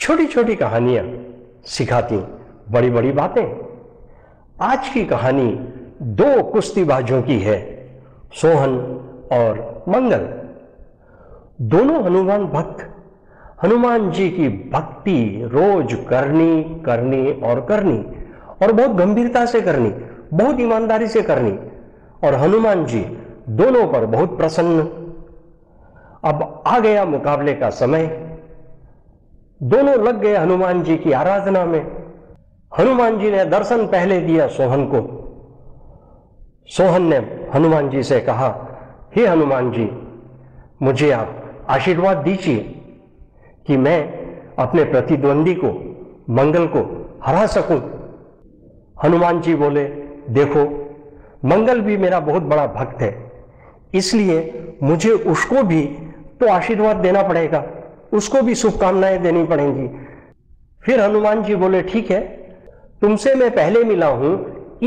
छोटी छोटी कहानियाँ सिखाती बड़ी बड़ी बातें। आज की कहानी दो कुश्तीबाजों की है, सोहन और मंगल। दोनों हनुमान भक्त। हनुमान जी की भक्ति रोज करनी और बहुत गंभीरता से करनी, बहुत ईमानदारी से करनी, और हनुमान जी दोनों पर बहुत प्रसन्न। अब आ गया मुकाबले का समय। दोनों लग गए हनुमान जी की आराधना में। हनुमान जी ने दर्शन पहले दिया सोहन को। सोहन ने हनुमान जी से कहा, हे हनुमान जी, मुझे आप आशीर्वाद दीजिए कि मैं अपने प्रतिद्वंदी को, मंगल को, हरा सकूं। हनुमान जी बोले, देखो, मंगल भी मेरा बहुत बड़ा भक्त है, इसलिए मुझे उसको भी तो आशीर्वाद देना पड़ेगा, उसको भी शुभकामनाएं देनी पड़ेंगी। फिर हनुमान जी बोले, ठीक है, तुमसे मैं पहले मिला हूं,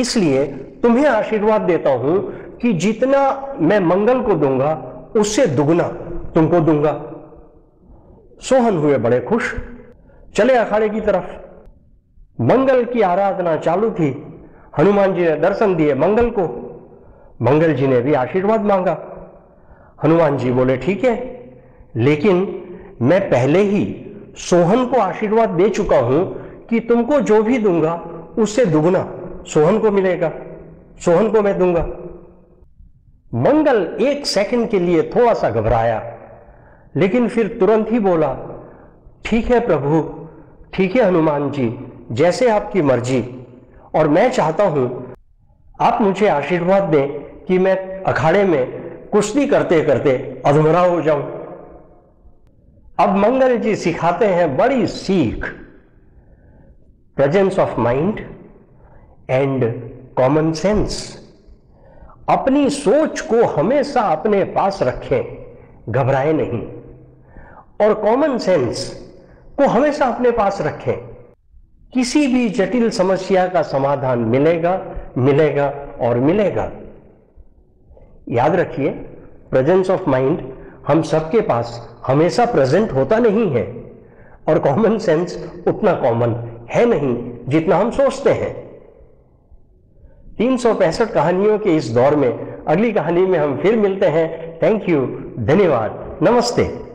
इसलिए तुम्हें आशीर्वाद देता हूं कि जितना मैं मंगल को दूंगा उससे दुगना तुमको दूंगा। सोहन हुए बड़े खुश, चले अखाड़े की तरफ। मंगल की आराधना चालू थी। हनुमान जी ने दर्शन दिए मंगल को। मंगल जी ने भी आशीर्वाद मांगा। हनुमान जी बोले, ठीक है, लेकिन मैं पहले ही सोहन को आशीर्वाद दे चुका हूं कि तुमको जो भी दूंगा उससे दुगना सोहन को मिलेगा, सोहन को मैं दूंगा। मंगल एक सेकंड के लिए थोड़ा सा घबराया, लेकिन फिर तुरंत ही बोला, ठीक है प्रभु, ठीक है हनुमान जी, जैसे आपकी मर्जी, और मैं चाहता हूं आप मुझे आशीर्वाद दें कि मैं अखाड़े में कुश्ती करते करते अधमरा हो जाऊं। अब मंगल जी सिखाते हैं बड़ी सीख, presence of mind and common sense. अपनी सोच को हमेशा अपने पास रखें, घबराए नहीं, और कॉमन सेंस को हमेशा अपने पास रखें। किसी भी जटिल समस्या का समाधान मिलेगा और मिलेगा। याद रखिए, प्रेजेंस ऑफ माइंड हम सबके पास हमेशा प्रेजेंट होता नहीं है, और कॉमन सेंस उतना कॉमन है नहीं जितना हम सोचते हैं। 365 कहानियों के इस दौर में अगली कहानी में हम फिर मिलते हैं। थैंक यू, धन्यवाद, नमस्ते।